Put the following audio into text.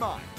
mine.